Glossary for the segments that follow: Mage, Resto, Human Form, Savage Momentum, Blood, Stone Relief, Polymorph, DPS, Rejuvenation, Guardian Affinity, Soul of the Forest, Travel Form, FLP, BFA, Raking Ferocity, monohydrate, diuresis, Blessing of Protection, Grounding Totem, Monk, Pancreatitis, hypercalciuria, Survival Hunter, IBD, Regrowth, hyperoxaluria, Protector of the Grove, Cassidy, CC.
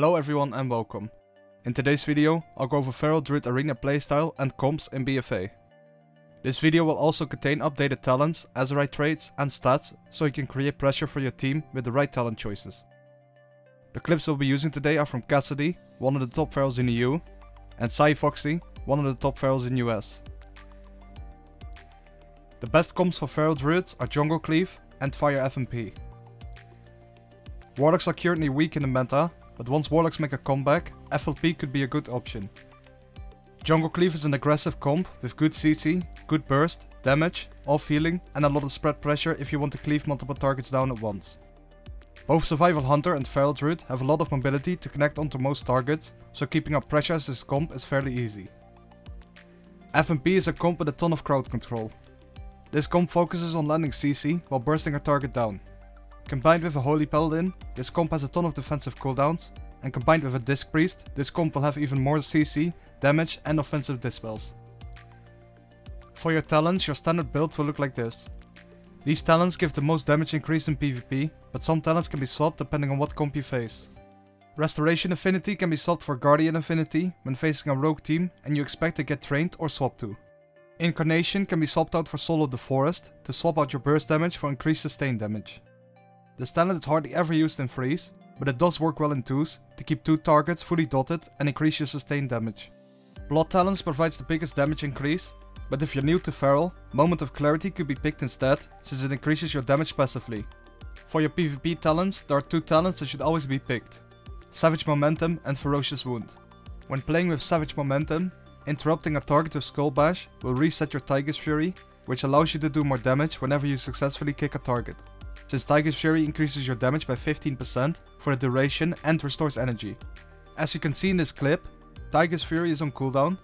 Hello everyone and welcome. In today's video, I'll go over Feral Druid arena playstyle and comps in BFA. This video will also contain updated talents, Azerite traits and stats, so you can create pressure for your team with the right talent choices. The clips we'll be using today are from Cassidy, one of the top ferals in EU, and Cy Foxy, one of the top ferals in US. The best comps for Feral Druids are Jungle Cleave and Fire FMP. Warlocks are currently weak in the meta, but once Warlocks make a comeback, FLP could be a good option. Jungle Cleave is an aggressive comp with good CC, good burst, damage, off healing and a lot of spread pressure if you want to cleave multiple targets down at once. Both Survival Hunter and Feral Druid have a lot of mobility to connect onto most targets, so keeping up pressure as this comp is fairly easy. FMP is a comp with a ton of crowd control. This comp focuses on landing CC while bursting a target down. Combined with a Holy Paladin, this comp has a ton of defensive cooldowns, and combined with a Disc Priest, this comp will have even more CC, damage and offensive dispels. For your talents, your standard build will look like this. These talents give the most damage increase in PvP, but some talents can be swapped depending on what comp you face. Restoration Affinity can be swapped for Guardian Affinity when facing a rogue team and you expect to get trained or swapped to. Incarnation can be swapped out for Soul of the Forest to swap out your burst damage for increased sustain damage. This talent is hardly ever used in freeze, but it does work well in twos to keep two targets fully dotted and increase your sustain damage. Blood talents provides the biggest damage increase, but if you're new to Feral, Moment of Clarity could be picked instead, since it increases your damage passively. For your PvP talents, there are two talents that should always be picked: Savage Momentum and Ferocious Wound. When playing with Savage Momentum, interrupting a target with Skull Bash will reset your Tiger's Fury, which allows you to do more damage whenever you successfully kick a target, since Tiger's Fury increases your damage by 15% for the duration and restores energy. As you can see in this clip, Tiger's Fury is on cooldown,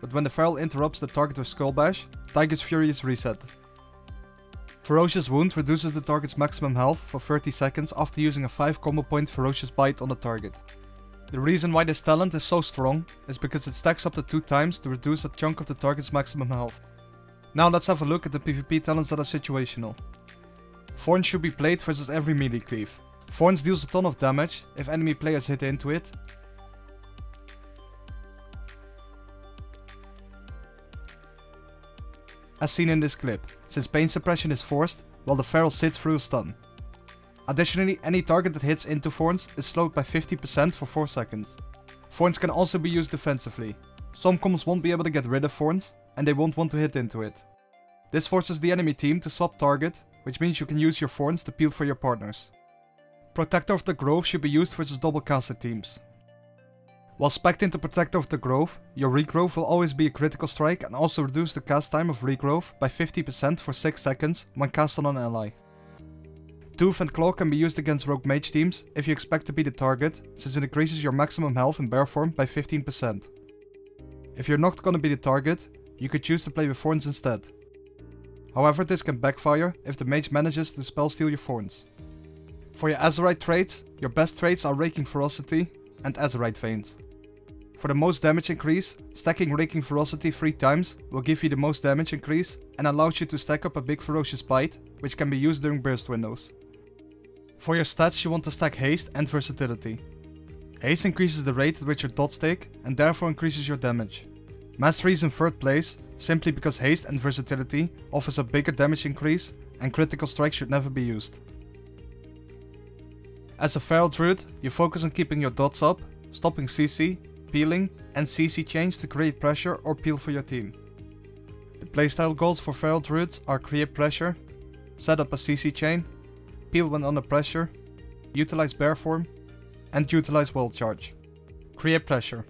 but when the Feral interrupts the target with Skull Bash, Tiger's Fury is reset. Ferocious Wound reduces the target's maximum health for 30 seconds after using a 5 combo point Ferocious Bite on the target. The reason why this talent is so strong is because it stacks up to 2 times to reduce a chunk of the target's maximum health. Now let's have a look at the PvP talents that are situational. Thorns should be played versus every melee cleave. Thorns deals a ton of damage if enemy players hit into it, as seen in this clip, since pain suppression is forced while the Feral sits through a stun. Additionally, any target that hits into Thorns is slowed by 50% for 4 seconds. Thorns can also be used defensively. Some combos won't be able to get rid of Thorns and they won't want to hit into it. This forces the enemy team to swap target, which means you can use your Thorns to peel for your partners. Protector of the Grove should be used versus double caster teams. While spec'd into Protector of the Grove, your Regrowth will always be a critical strike and also reduce the cast time of Regrowth by 50% for 6 seconds when cast on an ally. Tooth and Claw can be used against rogue mage teams if you expect to be the target, since it increases your maximum health in bear form by 15%. If you're not gonna be the target, you could choose to play with Thorns instead. However, this can backfire if the mage manages to spell steal your Thorns. For your Azerite traits, your best traits are Raking Ferocity and Azerite Veins. For the most damage increase, stacking Raking Ferocity 3 times will give you the most damage increase and allows you to stack up a big Ferocious Bite, which can be used during burst windows. For your stats, you want to stack Haste and Versatility. Haste increases the rate at which your dots take and therefore increases your damage. Mastery is in 3rd place, simply because Haste and Versatility offers a bigger damage increase and critical strike should never be used. As a Feral Druid, you focus on keeping your dots up, stopping CC, peeling and CC change to create pressure or peel for your team. The playstyle goals for Feral Druids are create pressure, set up a CC chain, peel when under pressure, utilize bear form and utilize wild charge. Create pressure.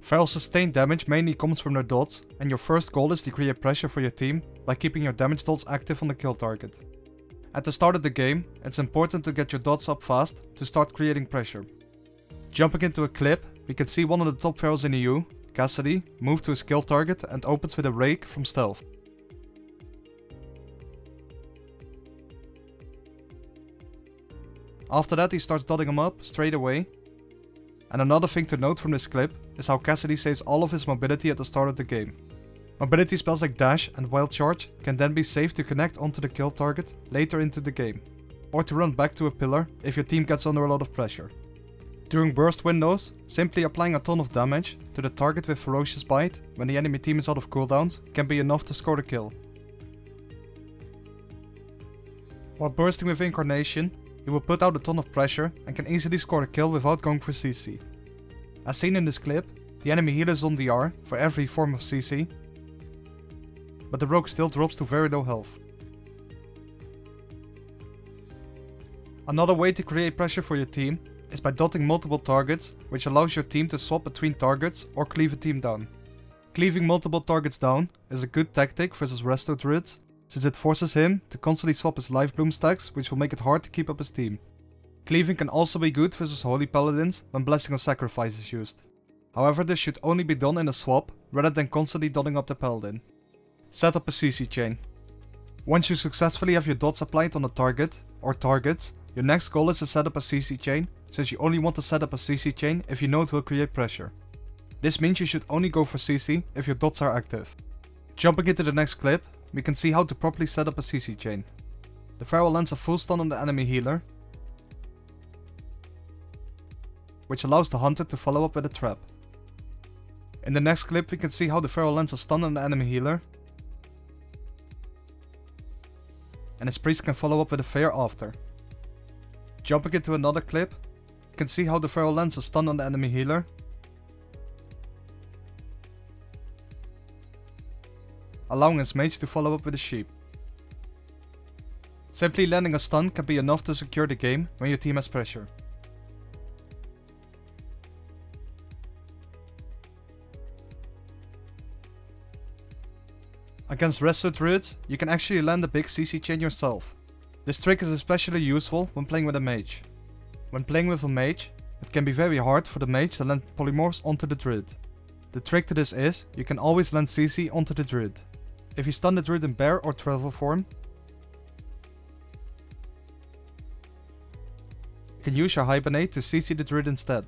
Feral sustained damage mainly comes from their dots, and your first goal is to create pressure for your team by keeping your damage dots active on the kill target. At the start of the game, it's important to get your dots up fast to start creating pressure. Jumping into a clip, we can see one of the top ferals in EU, Cassidy, move to his kill target and opens with a rake from stealth. After that, he starts dotting him up straight away. And another thing to note from this clip is how Cassidy saves all of his mobility at the start of the game. Mobility spells like Dash and Wild Charge can then be saved to connect onto the kill target later into the game. or to run back to a pillar if your team gets under a lot of pressure. During burst windows, simply applying a ton of damage to the target with Ferocious Bite when the enemy team is out of cooldowns can be enough to score the kill. While bursting with Incarnation, you will put out a ton of pressure and can easily score the kill without going for CC. As seen in this clip, the enemy heals on DR for every form of CC, but the rogue still drops to very low health. Another way to create pressure for your team is by dotting multiple targets, which allows your team to swap between targets or cleave a team down. Cleaving multiple targets down is a good tactic versus Resto Druid, since it forces him to constantly swap his life bloom stacks, which will make it hard to keep up his team. Cleaving can also be good versus Holy Paladins when Blessing of Sacrifice is used. However, this should only be done in a swap, rather than constantly dotting up the Paladin. Set up a CC chain. Once you successfully have your dots applied on a target, or targets, your next goal is to set up a CC chain, since you only want to set up a CC chain if you know it will create pressure. This means you should only go for CC if your dots are active. Jumping into the next clip, we can see how to properly set up a CC chain. The Feral lands a full stun on the enemy healer, which allows the hunter to follow up with a trap. In the next clip we can see how the Feral lands a stun on the enemy healer, and his priest can follow up with a fear after. Jumping into another clip, you can see how the Feral lands a stun on the enemy healer, allowing his mage to follow up with a sheep. Simply landing a stun can be enough to secure the game when your team has pressure. Against Resto Druid, you can actually land a big CC chain yourself. This trick is especially useful when playing with a mage. When playing with a mage, it can be very hard for the mage to land polymorphs onto the druid. The trick to this is, you can always land CC onto the druid. If you stun the druid in bear or travel form, you can use your hibernate to CC the druid instead.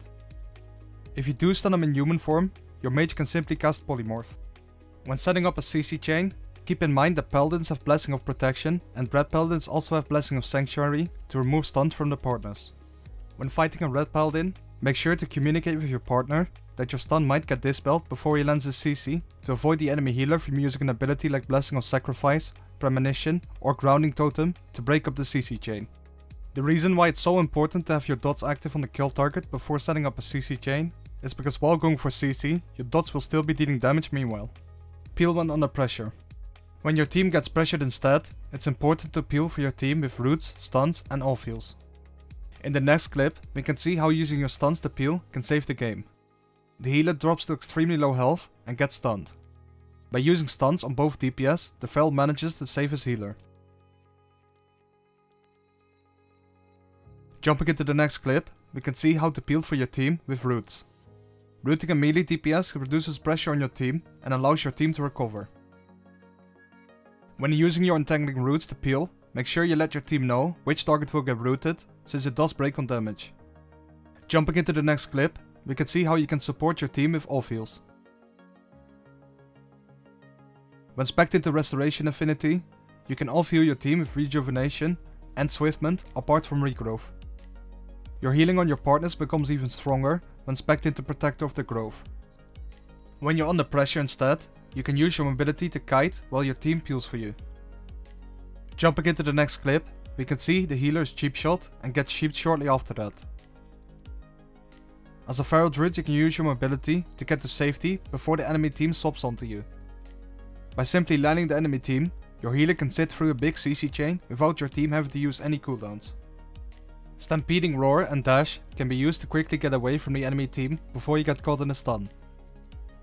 If you do stun him in human form, your mage can simply cast polymorph. When setting up a CC chain, keep in mind that Paladins have Blessing of Protection and Red Paladins also have Blessing of Sanctuary to remove stuns from their partners. When fighting a Red Paladin, make sure to communicate with your partner that your stun might get dispelled before he lands his CC to avoid the enemy healer from using an ability like Blessing of Sacrifice, Premonition or Grounding Totem to break up the CC chain. The reason why it's so important to have your dots active on the kill target before setting up a CC chain is because while going for CC, your dots will still be dealing damage meanwhile. Peel when under pressure. When your team gets pressured instead, it's important to peel for your team with roots, stuns and all feels. In the next clip, we can see how using your stuns to peel can save the game. The healer drops to extremely low health and gets stunned. By using stuns on both DPS, the Feral manages to save his healer. Jumping into the next clip, we can see how to peel for your team with roots. Rooting a melee DPS reduces pressure on your team and allows your team to recover. When using your entangling roots to peel, make sure you let your team know which target will get rooted, since it does break on damage. Jumping into the next clip, we can see how you can support your team with all feels. When specced into Restoration Affinity, you can all heal your team with Rejuvenation and Swiftment apart from Regrowth. Your healing on your partners becomes even stronger when specced into Protector of the Grove. When you're under pressure instead, you can use your mobility to kite while your team peels for you. Jumping into the next clip, we can see the healer is cheap shot and gets sheeped shortly after that. As a Feral Druid, you can use your mobility to get to safety before the enemy team swaps onto you. By simply landing the enemy team, your healer can sit through a big CC chain without your team having to use any cooldowns. Stampeding Roar and Dash can be used to quickly get away from the enemy team before you get caught in a stun.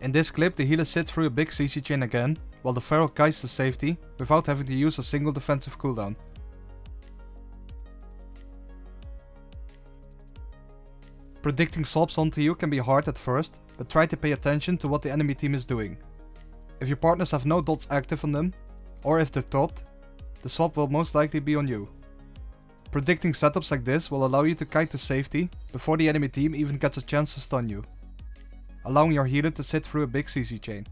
In this clip, the healer sits through a big CC chain again, while the Feral kites to safety without having to use a single defensive cooldown. Predicting swaps onto you can be hard at first, but try to pay attention to what the enemy team is doing. If your partners have no dots active on them, or if they're topped, the swap will most likely be on you. Predicting setups like this will allow you to kite to safety before the enemy team even gets a chance to stun you, allowing your healer to sit through a big CC chain.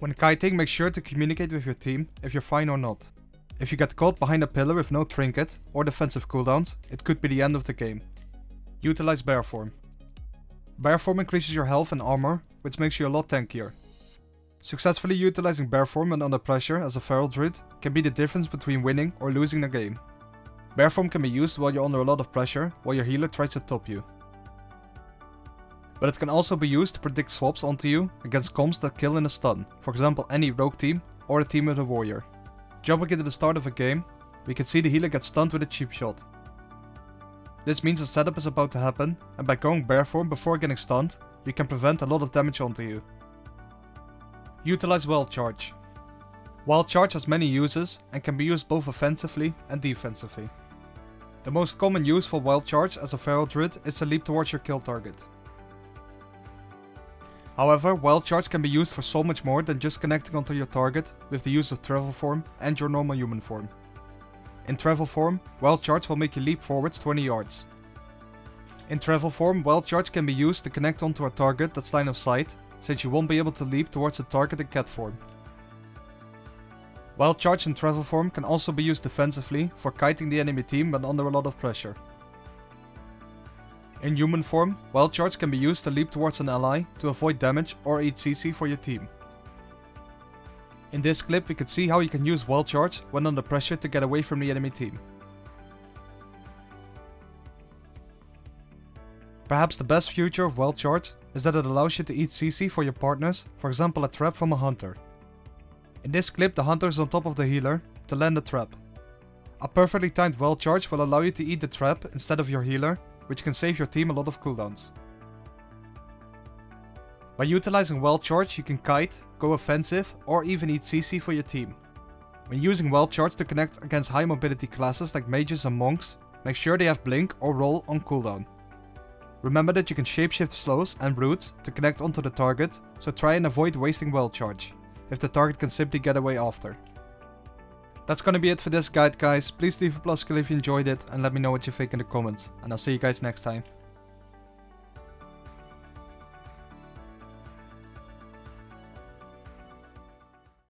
When kiting, make sure to communicate with your team if you're fine or not. If you get caught behind a pillar with no trinket or defensive cooldowns, it could be the end of the game. Utilize Bear Form. Bear Form increases your health and armor, which makes you a lot tankier. Successfully utilizing Bear Form when under pressure as a Feral Druid can be the difference between winning or losing the game. Bear Form can be used while you're under a lot of pressure, while your healer tries to top you. But it can also be used to predict swaps onto you against comps that kill in a stun, for example any rogue team or a team with a warrior. Jumping into the start of a game, we can see the healer get stunned with a cheap shot. This means a setup is about to happen, and by going Bear Form before getting stunned, you can prevent a lot of damage onto you. Utilize Wild Charge. Wild Charge has many uses and can be used both offensively and defensively. The most common use for Wild Charge as a Feral Druid is to leap towards your kill target. However, Wild Charge can be used for so much more than just connecting onto your target with the use of Travel Form and your normal Human Form. In Travel Form, Wild Charge will make you leap forwards 20 yards. In Travel Form, Wild Charge can be used to connect onto a target that's line of sight, since you won't be able to leap towards the target in Cat Form. Wild Charge in Travel Form can also be used defensively for kiting the enemy team when under a lot of pressure. In Human Form, Wild Charge can be used to leap towards an ally to avoid damage or eat CC for your team. In this clip we can see how you can use Wild Charge when under pressure to get away from the enemy team. Perhaps the best feature of Wild Charge is that it allows you to eat CC for your partners, for example a trap from a hunter. In this clip the hunter is on top of the healer to land a trap. A perfectly timed Wild Charge will allow you to eat the trap instead of your healer, which can save your team a lot of cooldowns. By utilizing Wild Charge you can kite, go offensive or even eat CC for your team. When using Wild Charge to connect against high mobility classes like mages and monks, make sure they have blink or roll on cooldown. Remember that you can shapeshift slows and roots to connect onto the target, so try and avoid wasting Wild Charge, if the target can simply get away after. That's gonna be it for this guide guys, please leave a plus if you enjoyed it and let me know what you think in the comments, and I'll see you guys next time.